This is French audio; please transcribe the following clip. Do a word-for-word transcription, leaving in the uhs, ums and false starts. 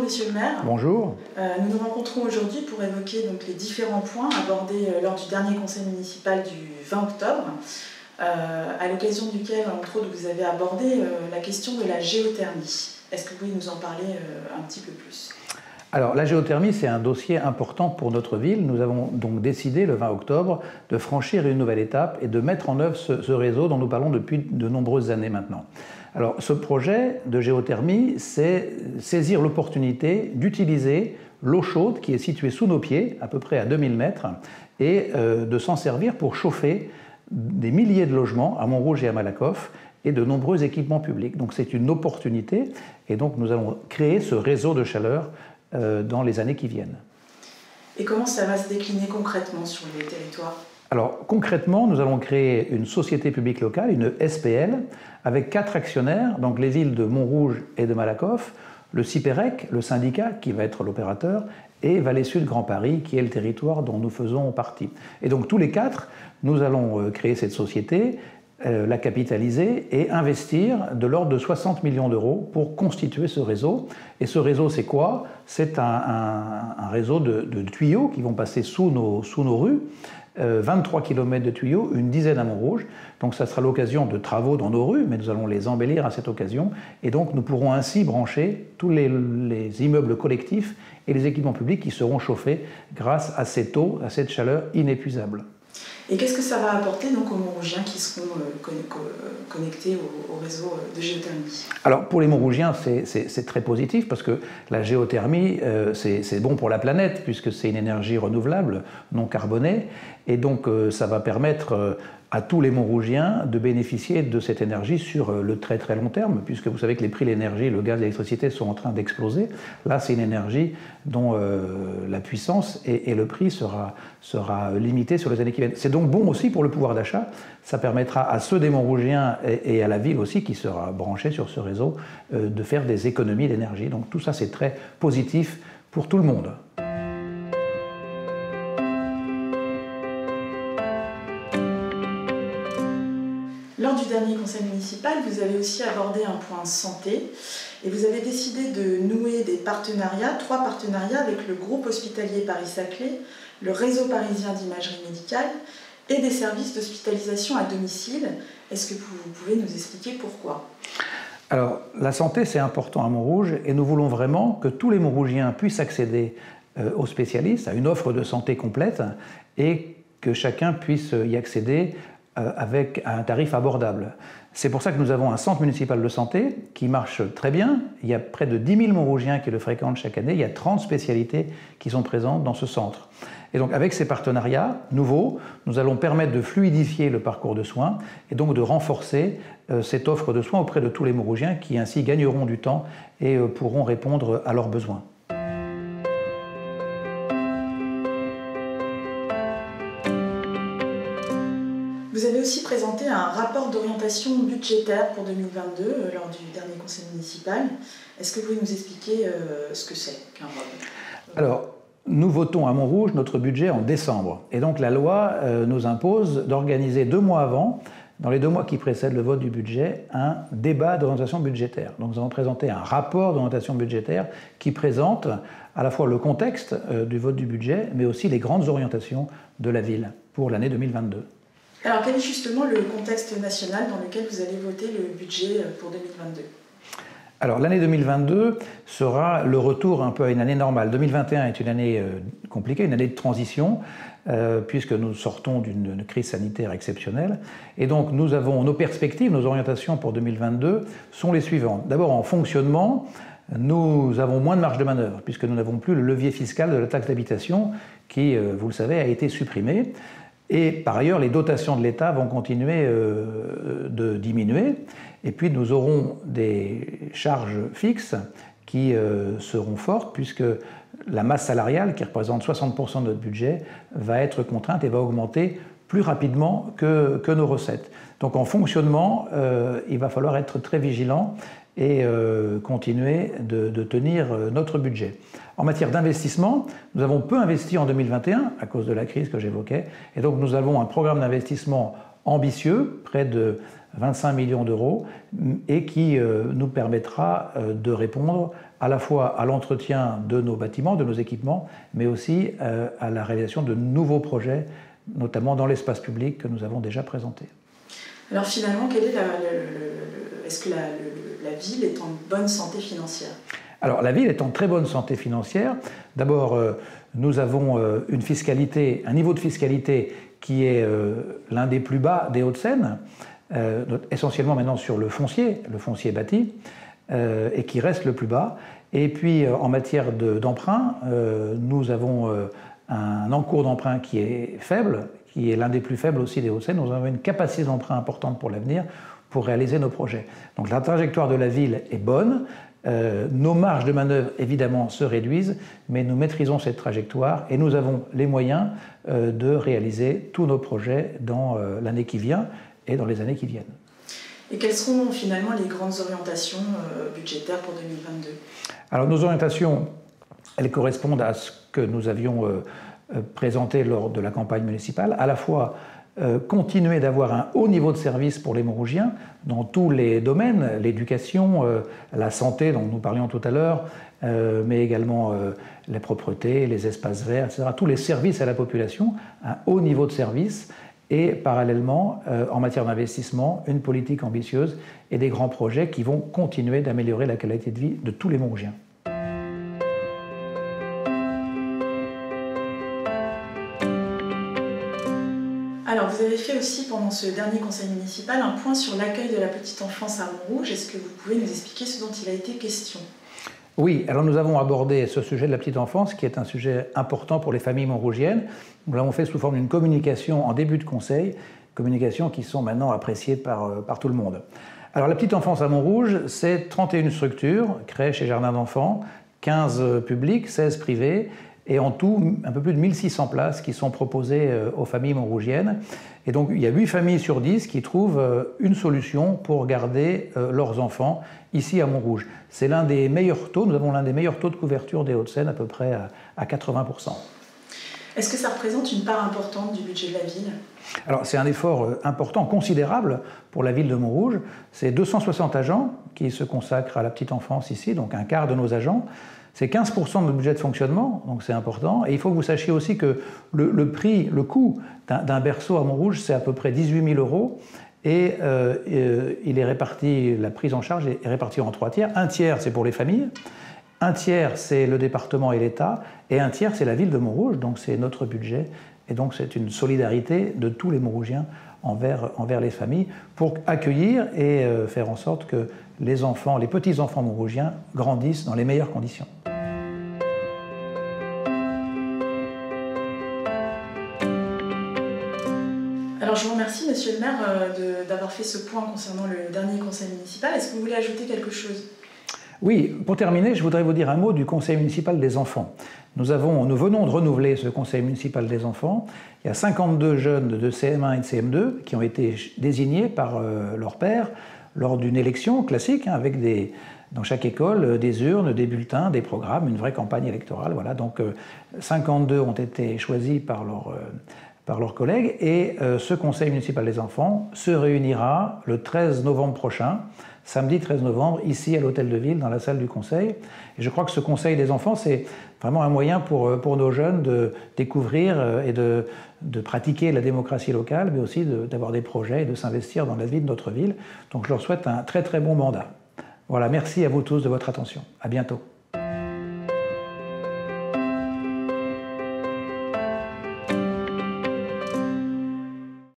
Bonjour Monsieur le maire. Bonjour. Euh, nous nous rencontrons aujourd'hui pour évoquer donc, les différents points abordés euh, lors du dernier conseil municipal du vingt octobre, euh, à l'occasion duquel, entre autres, vous avez abordé euh, la question de la géothermie. Est-ce que vous pouvez nous en parler euh, un petit peu plus? Alors, la géothermie, c'est un dossier important pour notre ville. Nous avons donc décidé, le vingt octobre, de franchir une nouvelle étape et de mettre en œuvre ce, ce réseau dont nous parlons depuis de nombreuses années maintenant. Alors, ce projet de géothermie, c'est saisir l'opportunité d'utiliser l'eau chaude qui est située sous nos pieds, à peu près à deux mille mètres, et euh, de s'en servir pour chauffer des milliers de logements à Montrouge et à Malakoff, et de nombreux équipements publics. Donc, c'est une opportunité, et donc nous allons créer ce réseau de chaleur dans les années qui viennent. Et comment ça va se décliner concrètement sur les territoires? Alors concrètement, nous allons créer une société publique locale, une S P L, avec quatre actionnaires, donc les villes de Montrouge et de Malakoff, le CIPEREC, le syndicat qui va être l'opérateur, et Vallée-Sud-Grand-Paris, qui est le territoire dont nous faisons partie. Et donc tous les quatre, nous allons créer cette société, la capitaliser et investir de l'ordre de soixante millions d'euros pour constituer ce réseau. Et ce réseau, c'est quoi? C'est un, un, un réseau de, de tuyaux qui vont passer sous nos, sous nos rues, euh, vingt-trois kilomètres de tuyaux, une dizaine à Montrouge. Donc ça sera l'occasion de travaux dans nos rues, mais nous allons les embellir à cette occasion. Et donc nous pourrons ainsi brancher tous les, les immeubles collectifs et les équipements publics qui seront chauffés grâce à cette eau, à cette chaleur inépuisable. Et qu'est-ce que ça va apporter donc, aux Montrougiens qui seront connectés au réseau de géothermie? Alors pour les Montrougiens, c'est très positif parce que la géothermie, euh, c'est bon pour la planète puisque c'est une énergie renouvelable, non carbonée. Et donc euh, ça va permettre euh, à tous les Montrougiens de bénéficier de cette énergie sur euh, le très très long terme puisque vous savez que les prix de l'énergie, le gaz, l'électricité sont en train d'exploser. Là, c'est une énergie dont euh, la puissance et, et le prix sera, sera limité sur les années qui viennent. C'est donc bon aussi pour le pouvoir d'achat. Ça permettra à ceux des Montrougiens et, et à la ville aussi qui sera branchée sur ce réseau euh, de faire des économies d'énergie. Donc tout ça, c'est très positif pour tout le monde. Lors du dernier conseil municipal, vous avez aussi abordé un point santé et vous avez décidé de nouer des partenariats, trois partenariats avec le groupe hospitalier Paris-Saclay, le réseau parisien d'imagerie médicale et des services d'hospitalisation à domicile. Est-ce que vous pouvez nous expliquer pourquoi ? Alors, la santé, c'est important à Montrouge et nous voulons vraiment que tous les Montrougiens puissent accéder aux spécialistes, à une offre de santé complète et que chacun puisse y accéder avec un tarif abordable. C'est pour ça que nous avons un centre municipal de santé qui marche très bien. Il y a près de dix mille Montrougiens qui le fréquentent chaque année. Il y a trente spécialités qui sont présentes dans ce centre. Et donc avec ces partenariats nouveaux, nous allons permettre de fluidifier le parcours de soins et donc de renforcer euh, cette offre de soins auprès de tous les Montrougiens qui ainsi gagneront du temps et euh, pourront répondre à leurs besoins. Vous avez aussi présenté un rapport d'orientation budgétaire pour deux mille vingt-deux euh, lors du dernier conseil municipal. Est-ce que vous pouvez nous expliquer euh, ce que c'est qu'un R O B? Alors, nous votons à Montrouge notre budget en décembre. Et donc la loi euh, nous impose d'organiser deux mois avant, dans les deux mois qui précèdent le vote du budget, un débat d'orientation budgétaire. Donc nous avons présenté un rapport d'orientation budgétaire qui présente à la fois le contexte euh, du vote du budget, mais aussi les grandes orientations de la ville pour l'année deux mille vingt-deux. Alors, quel est justement le contexte national dans lequel vous allez voter le budget pour deux mille vingt-deux? Alors, l'année deux mille vingt-deux sera le retour un peu à une année normale. deux mille vingt et un est une année compliquée, une année de transition, euh, puisque nous sortons d'une crise sanitaire exceptionnelle. Et donc, nous avons nos perspectives, nos orientations pour deux mille vingt-deux sont les suivantes. D'abord, en fonctionnement, nous avons moins de marge de manœuvre, puisque nous n'avons plus le levier fiscal de la taxe d'habitation qui, vous le savez, a été supprimé. Et par ailleurs, les dotations de l'État vont continuer euh, de diminuer. Et puis, nous aurons des charges fixes qui euh, seront fortes puisque la masse salariale, qui représente soixante pour cent de notre budget, va être contrainte et va augmenter plus rapidement que, que nos recettes. Donc, en fonctionnement, euh, il va falloir être très vigilant et euh, continuer de, de tenir notre budget. En matière d'investissement, nous avons peu investi en deux mille vingt et un à cause de la crise que j'évoquais, et donc nous avons un programme d'investissement ambitieux, près de vingt-cinq millions d'euros, et qui euh, nous permettra euh, de répondre à la fois à l'entretien de nos bâtiments, de nos équipements, mais aussi euh, à la réalisation de nouveaux projets, notamment dans l'espace public que nous avons déjà présenté. Alors finalement, quelle est la, le, le, est-ce que la, le, la ville est en bonne santé financière ? Alors la ville est en très bonne santé financière. D'abord, euh, nous avons euh, une fiscalité, un niveau de fiscalité qui est euh, l'un des plus bas des Hauts-de-Seine, euh, essentiellement maintenant sur le foncier, le foncier bâti, euh, et qui reste le plus bas. Et puis euh, en matière d'emprunt, de, euh, nous avons euh, un encours d'emprunt qui est faible, qui est l'un des plus faibles aussi des Hauts-de-Seine. Nous avons une capacité d'emprunt importante pour l'avenir, pour réaliser nos projets. Donc la trajectoire de la ville est bonne. Euh, nos marges de manœuvre, évidemment, se réduisent, mais nous maîtrisons cette trajectoire et nous avons les moyens euh, de réaliser tous nos projets dans euh, l'année qui vient et dans les années qui viennent. Et quelles seront finalement les grandes orientations euh, budgétaires pour deux mille vingt-deux? Alors nos orientations, elles correspondent à ce que nous avions euh, présenté lors de la campagne municipale, à la fois continuer d'avoir un haut niveau de service pour les Montrougiens dans tous les domaines, l'éducation, euh, la santé dont nous parlions tout à l'heure, euh, mais également euh, la propreté, les espaces verts, et cetera. Tous les services à la population, un haut niveau de service et parallèlement, euh, en matière d'investissement, une politique ambitieuse et des grands projets qui vont continuer d'améliorer la qualité de vie de tous les Montrougiens. Alors, vous avez fait aussi, pendant ce dernier conseil municipal, un point sur l'accueil de la petite enfance à Montrouge. Est-ce que vous pouvez nous expliquer ce dont il a été question? Oui, alors nous avons abordé ce sujet de la petite enfance, qui est un sujet important pour les familles montrougiennes. Nous l'avons fait sous forme d'une communication en début de conseil, communication qui sont maintenant appréciées par, par tout le monde. Alors, la petite enfance à Montrouge, c'est trente et une structures, crèches et jardins d'enfants, quinze publics, seize privés, et en tout, un peu plus de mille six cents places qui sont proposées aux familles montrougiennes. Et donc, il y a huit familles sur dix qui trouvent une solution pour garder leurs enfants ici à Montrouge. C'est l'un des meilleurs taux, nous avons l'un des meilleurs taux de couverture des Hauts-de-Seine, à peu près à quatre-vingts pour cent. Est-ce que ça représente une part importante du budget de la ville? Alors, c'est un effort important, considérable pour la ville de Montrouge. C'est deux cent soixante agents qui se consacrent à la petite enfance ici, donc un quart de nos agents. C'est quinze pour cent de notre budget de fonctionnement, donc c'est important. Et il faut que vous sachiez aussi que le, le prix, le coût d'un berceau à Montrouge, c'est à peu près dix-huit mille euros. Et euh, euh, il est réparti, la prise en charge est répartie en trois tiers. Un tiers, c'est pour les familles. Un tiers, c'est le département et l'État. Et un tiers, c'est la ville de Montrouge, donc c'est notre budget. Et donc c'est une solidarité de tous les Montrougiens envers, envers les familles pour accueillir et euh, faire en sorte que les enfants, les petits-enfants montrougiens grandissent dans les meilleures conditions. Alors je vous remercie, monsieur le maire, d'avoir fait ce point concernant le dernier conseil municipal. Est-ce que vous voulez ajouter quelque chose? Oui, pour terminer, je voudrais vous dire un mot du conseil municipal des enfants. Nous, avons, nous venons de renouveler ce conseil municipal des enfants. Il y a cinquante-deux jeunes de C M un et de C M deux qui ont été désignés par euh, leur père lors d'une élection classique, hein, avec des, dans chaque école des urnes, des bulletins, des programmes, une vraie campagne électorale. Voilà. Donc euh, cinquante-deux ont été choisis par leur... Euh, par leurs collègues, et euh, ce conseil municipal des enfants se réunira le treize novembre prochain, samedi treize novembre, ici à l'hôtel de ville, dans la salle du conseil. Et je crois que ce conseil des enfants, c'est vraiment un moyen pour, pour nos jeunes de découvrir et de, de pratiquer la démocratie locale, mais aussi d'avoir de, des projets et de s'investir dans la vie de notre ville. Donc je leur souhaite un très très bon mandat. Voilà, merci à vous tous de votre attention. À bientôt.